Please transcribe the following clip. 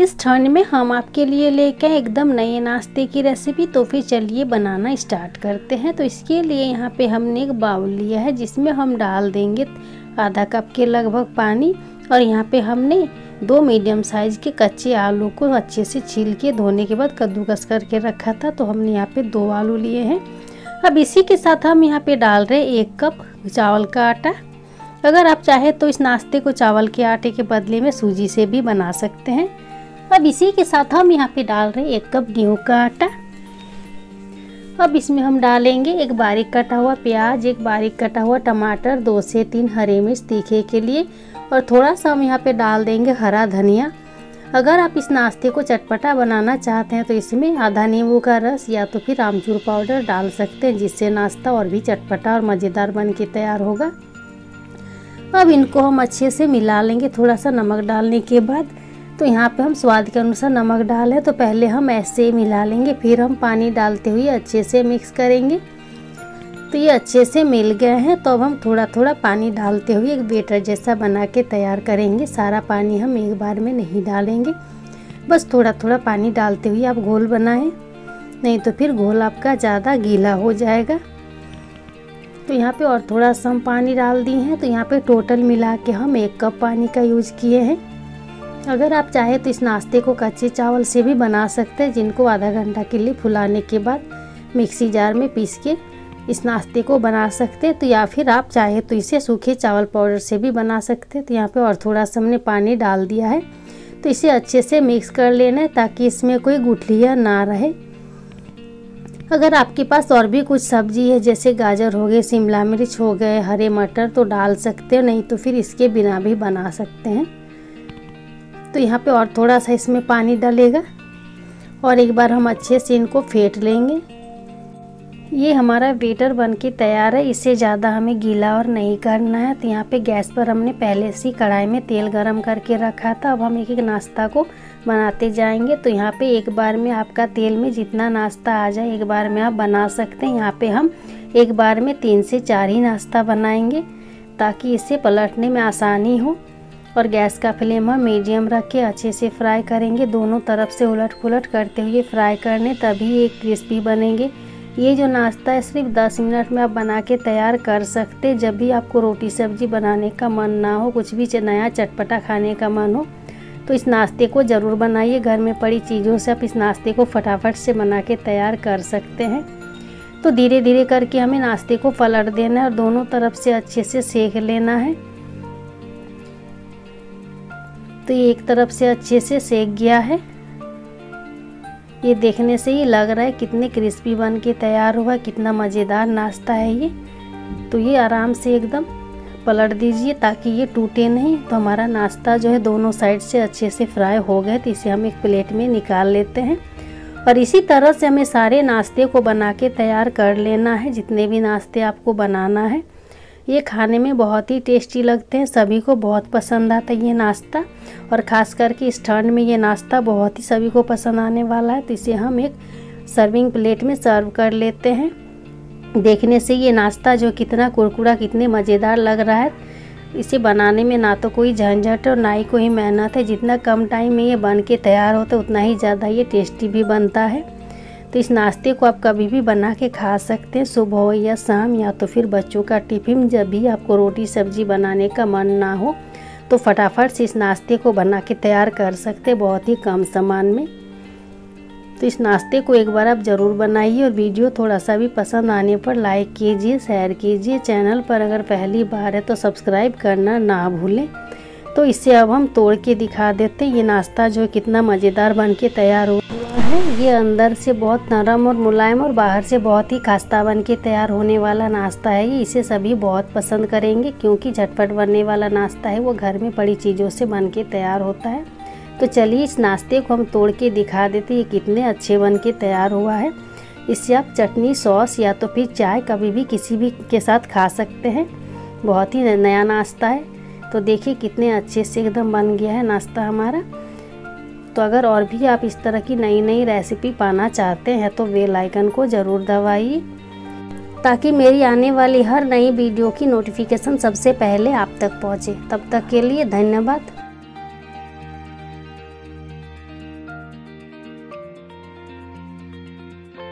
इस ठंड में हम आपके लिए लेके एकदम नए नाश्ते की रेसिपी। तो फिर चलिए बनाना स्टार्ट करते हैं। तो इसके लिए यहाँ पे हमने एक बाउल लिया है जिसमें हम डाल देंगे आधा कप के लगभग पानी। और यहाँ पे हमने दो मीडियम साइज़ के कच्चे आलू को अच्छे से छील के धोने के बाद कद्दूकस करके रखा था, तो हमने यहाँ पे 2 आलू लिए हैं। अब इसी के साथ हम यहाँ पे डाल रहे हैं 1 कप चावल का आटा। अगर आप चाहे तो इस नाश्ते को चावल के आटे के बदले में सूजी से भी बना सकते हैं। अब इसी के साथ हम यहाँ पे डाल रहे हैं 1 कप गेहूं का आटा। अब इसमें हम डालेंगे 1 बारीक कटा हुआ प्याज, 1 बारीक कटा हुआ टमाटर, 2 से 3 हरे मिर्च तीखे के लिए, और थोड़ा सा हम यहाँ पे डाल देंगे हरा धनिया। अगर आप इस नाश्ते को चटपटा बनाना चाहते हैं तो इसमें आधा नींबू का रस या तो फिर आमचूर पाउडर डाल सकते हैं, जिससे नाश्ता और भी चटपटा और मज़ेदार बन के तैयार होगा। अब इनको हम अच्छे से मिला लेंगे। थोड़ा सा नमक डालने के बाद तो यहाँ पे हम स्वाद के अनुसार नमक डालें, तो पहले हम ऐसे ही मिला लेंगे, फिर हम पानी डालते हुए अच्छे से मिक्स करेंगे। तो ये अच्छे से मिल गए हैं। तो अब हम थोड़ा थोड़ा पानी डालते हुए एक बेटर जैसा बना के तैयार करेंगे। सारा पानी हम एक बार में नहीं डालेंगे, बस थोड़ा थोड़ा पानी डालते हुए आप घोल बनाएं, नहीं तो फिर घोल आपका ज़्यादा गीला हो जाएगा। तो यहाँ पे और थोड़ा सा हम पानी डाल दिए हैं। तो यहाँ पे टोटल मिला के हम 1 कप पानी का यूज़ किए हैं। अगर आप चाहे तो इस नाश्ते को कच्चे चावल से भी बना सकते हैं, जिनको आधा घंटा के लिए फुलाने के बाद मिक्सी जार में पीस के इस नाश्ते को बना सकते हैं। तो या फिर आप चाहे तो इसे सूखे चावल पाउडर से भी बना सकते हैं। तो यहाँ पे और थोड़ा सा हमने पानी डाल दिया है। तो इसे अच्छे से मिक्स कर लेना है ताकि इसमें कोई गुठलियाँ ना रहे। अगर आपके पास और भी कुछ सब्जी है, जैसे गाजर हो गए, शिमला मिर्च हो गए, हरे मटर, तो डाल सकते हो, नहीं तो फिर इसके बिना भी बना सकते हैं। तो यहाँ पे और थोड़ा सा इसमें पानी डालेगा और एक बार हम अच्छे से इनको फेंट लेंगे। ये हमारा बेटर बनके तैयार है। इसे ज़्यादा हमें गीला और नहीं करना है। तो यहाँ पे गैस पर हमने पहले से ही कढ़ाई में तेल गरम करके रखा था। अब हम एक एक नाश्ता को बनाते जाएंगे। तो यहाँ पे एक बार में आपका तेल में जितना नाश्ता आ जाए एक बार में आप बना सकते हैं। यहाँ पे हम एक बार में 3 से 4 ही नाश्ता बनाएंगे ताकि इसे पलटने में आसानी हो। और गैस का फ्लेम हम मीडियम रख के अच्छे से फ्राई करेंगे। दोनों तरफ से उलट पुलट करते हुए फ्राई करने, तभी ये क्रिस्पी बनेंगे। ये जो नाश्ता है सिर्फ 10 मिनट में आप बना के तैयार कर सकते हैं। जब भी आपको रोटी सब्जी बनाने का मन ना हो, कुछ भी नया चटपटा खाने का मन हो, तो इस नाश्ते को ज़रूर बनाइए। घर में पड़ी चीज़ों से आप इस नाश्ते को फटाफट से बना के तैयार कर सकते हैं। तो धीरे धीरे करके हमें नाश्ते को पलट देना है और दोनों तरफ से अच्छे से सेक लेना है। तो ये एक तरफ से अच्छे से सेक गया है। ये देखने से ही लग रहा है कितने क्रिस्पी बन के तैयार हुआ, कितना मज़ेदार नाश्ता है ये। तो ये आराम से एकदम पलट दीजिए ताकि ये टूटे नहीं। तो हमारा नाश्ता जो है दोनों साइड से अच्छे से फ्राई हो गए। तो इसे हम एक प्लेट में निकाल लेते हैं। और इसी तरह से हमें सारे नाश्ते को बना के तैयार कर लेना है, जितने भी नाश्ते आपको बनाना है। ये खाने में बहुत ही टेस्टी लगते हैं, सभी को बहुत पसंद आता है ये नाश्ता। और ख़ास करके इस ठंड में ये नाश्ता बहुत ही सभी को पसंद आने वाला है। तो इसे हम एक सर्विंग प्लेट में सर्व कर लेते हैं। देखने से ये नाश्ता जो कितना कुरकुरा, कितने मज़ेदार लग रहा है। इसे बनाने में ना तो कोई झंझट और ना ही कोई मेहनत है। जितना कम टाइम में ये बन के तैयार होता है, उतना ही ज़्यादा ये टेस्टी भी बनता है। तो इस नाश्ते को आप कभी भी बना के खा सकते हैं, सुबह हो या शाम, या तो फिर बच्चों का टिफिन। जब भी आपको रोटी सब्जी बनाने का मन ना हो तो फटाफट से इस नाश्ते को बना के तैयार कर सकते हैं, बहुत ही कम सामान में। तो इस नाश्ते को एक बार आप ज़रूर बनाइए। और वीडियो थोड़ा सा भी पसंद आने पर लाइक कीजिए, शेयर कीजिए। चैनल पर अगर पहली बार है तो सब्सक्राइब करना ना भूलें। तो इसे अब हम तोड़ के दिखा देते हैं। ये नाश्ता जो कितना मज़ेदार बन के तैयार हो, ये अंदर से बहुत नरम और मुलायम और बाहर से बहुत ही खस्ता बन के तैयार होने वाला नाश्ता है ये। इसे सभी बहुत पसंद करेंगे क्योंकि झटपट बनने वाला नाश्ता है, वो घर में पड़ी चीज़ों से बन के तैयार होता है। तो चलिए इस नाश्ते को हम तोड़ के दिखा देते हैं ये कितने अच्छे बन के तैयार हुआ है। इससे आप चटनी, सॉस या तो फिर चाय कभी भी किसी भी के साथ खा सकते हैं। बहुत ही नया नाश्ता है। तो देखिए कितने अच्छे से एकदम बन गया है नाश्ता हमारा। तो अगर और भी आप इस तरह की नई नई रेसिपी पाना चाहते हैं तो बेल आइकन को ज़रूर दबाइए ताकि मेरी आने वाली हर नई वीडियो की नोटिफिकेशन सबसे पहले आप तक पहुंचे। तब तक के लिए धन्यवाद।